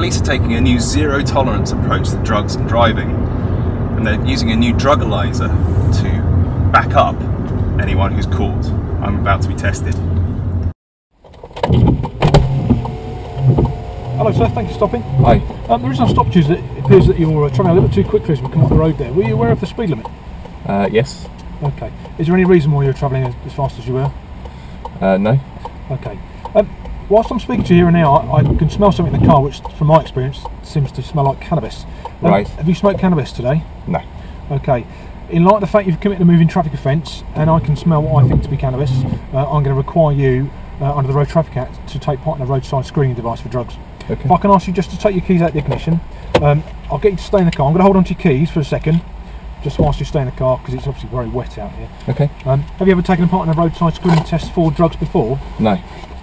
police are taking a new zero-tolerance approach to drugs and driving, and they're using a new Drugalyser to back up anyone who's caught. I'm about to be tested. Hello sir, thanks for stopping. Hi. The reason I stopped you is that it appears that you're travelling a little too quickly as we come off the road there. Were you aware of the speed limit? Yes. Okay. Is there any reason why you're travelling as fast as you were? No. Okay. Whilst I'm speaking to you here now, I can smell something in the car which, from my experience, seems to smell like cannabis. Right. Have you smoked cannabis today? No. Okay. In light of the fact you've committed a moving traffic offence, and I can smell what I think to be cannabis, I'm going to require you, under the Road Traffic Act, to take part in a roadside screening device for drugs. Okay. If I can ask you just to take your keys out of the ignition, I'll get you to stay in the car. I'm going to hold on to your keys for a second, just whilst you stay in the car, because it's obviously very wet out here. Okay. Have you ever taken part in a roadside screening test for drugs before? No.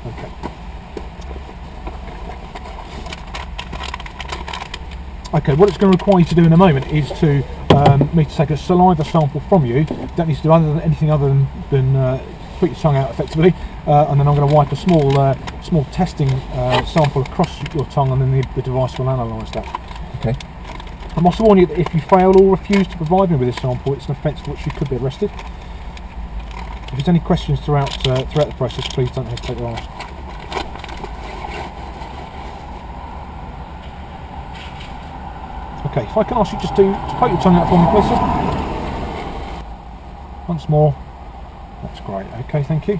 Okay. Okay, what it's going to require you to do in a moment is to me to take a saliva sample from you. Don't need to do anything other than put your tongue out effectively, and then I'm going to wipe a small testing sample across your tongue, and then the device will analyse that. Okay. I must warn you that if you fail or refuse to provide me with this sample, it's an offence for which you could be arrested. If there's any questions throughout the process, please don't hesitate to ask. Okay, if I can ask you just to poke your tongue out for me, please, sir. Once more. That's great. Okay, thank you.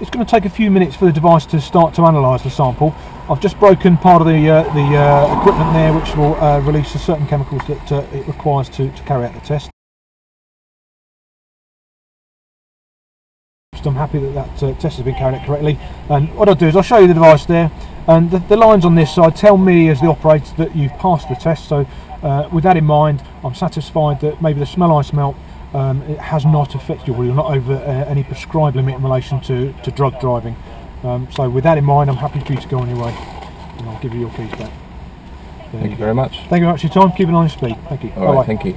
It's going to take a few minutes for the device to start to analyse the sample. I've just broken part of the equipment there, which will release the certain chemicals that it requires to carry out the test. So I'm happy that test has been carried out correctly. And what I'll do is I'll show you the device there, and the lines on this side tell me as the operator that you've passed the test. So with that in mind, I'm satisfied that maybe the smell I smelt, it has not affected you, or you're not over any prescribed limit in relation to drug driving. So with that in mind, I'm happy for you to go on your way, and I'll give you your keys back. Thank you very much. Thank you very much for your time. Keep an eye on your speed. Thank you. All right, thank you.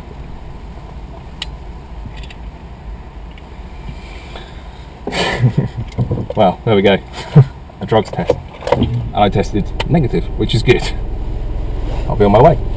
Well, there we go. A drugs test. I tested negative, which is good. I'll be on my way.